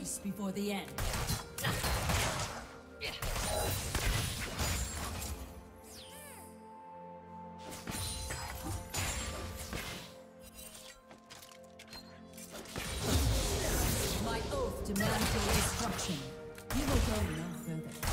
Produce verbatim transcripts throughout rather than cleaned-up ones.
release before the end. My oath demands your destruction. You will go no further.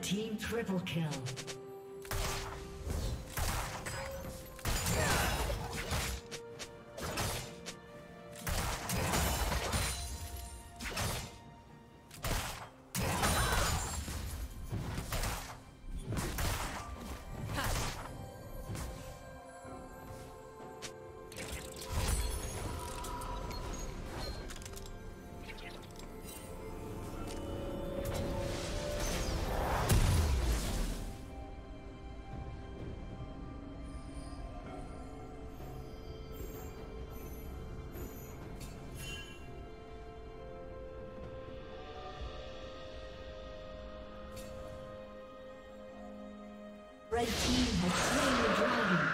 Team triple kill. Red team has slain the dragon.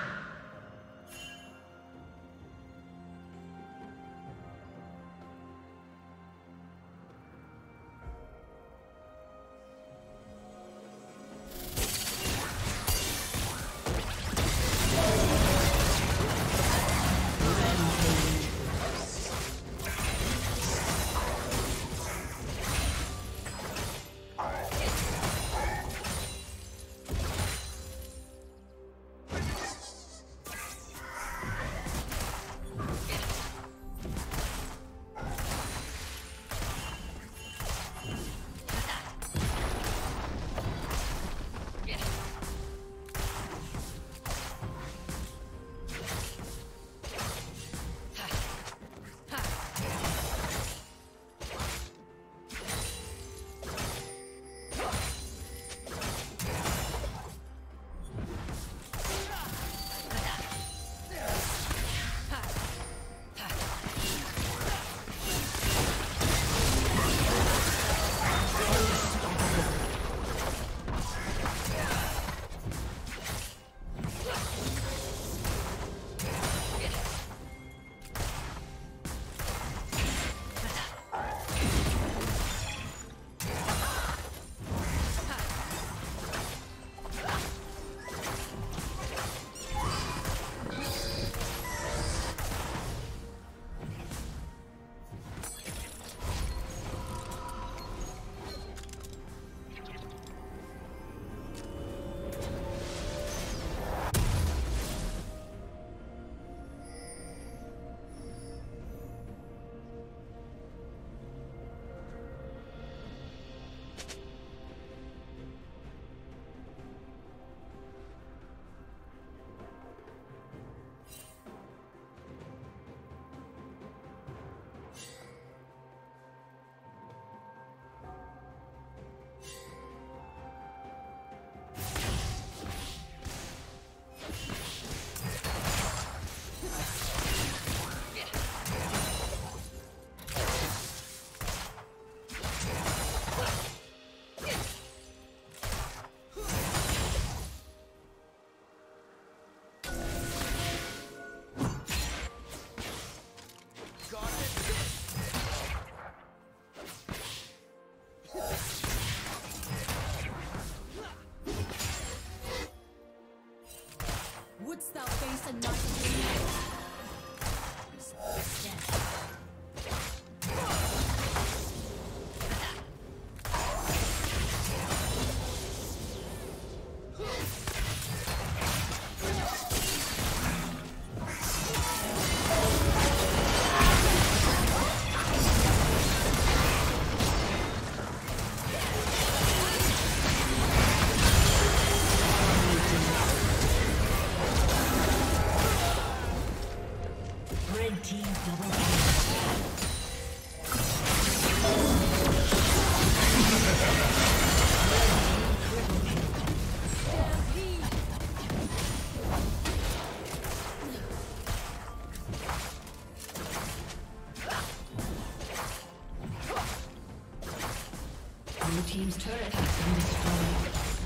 Team's turret has been destroyed.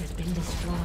has been destroyed.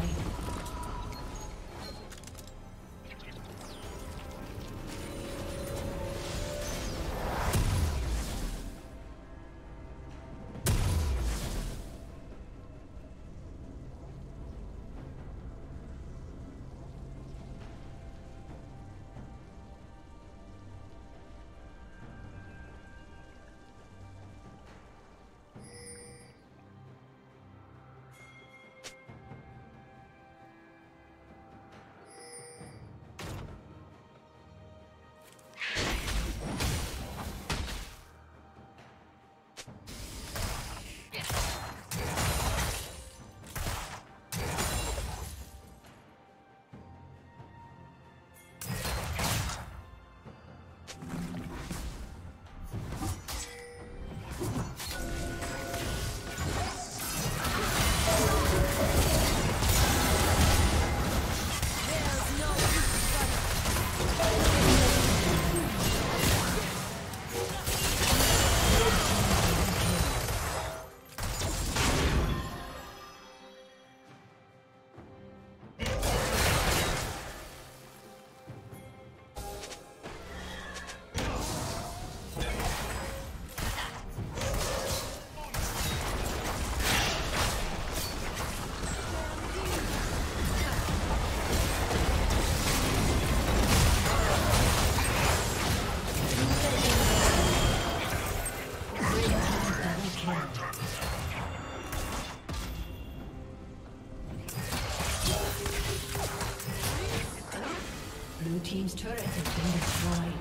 Blue team's turret has been destroyed.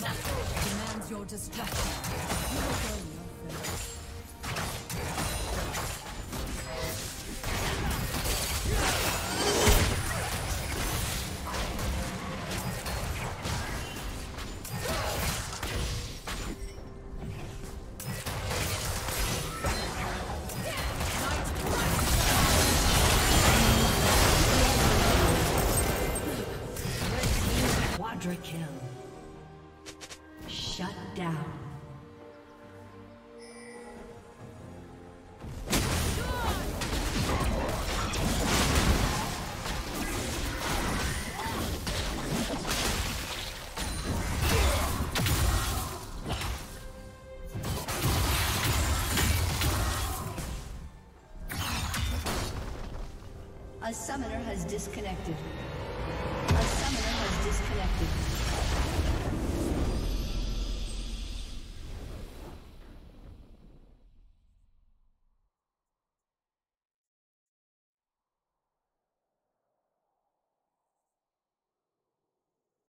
Battle demands your destruction. You will go your first. A summoner has disconnected. A summoner has disconnected.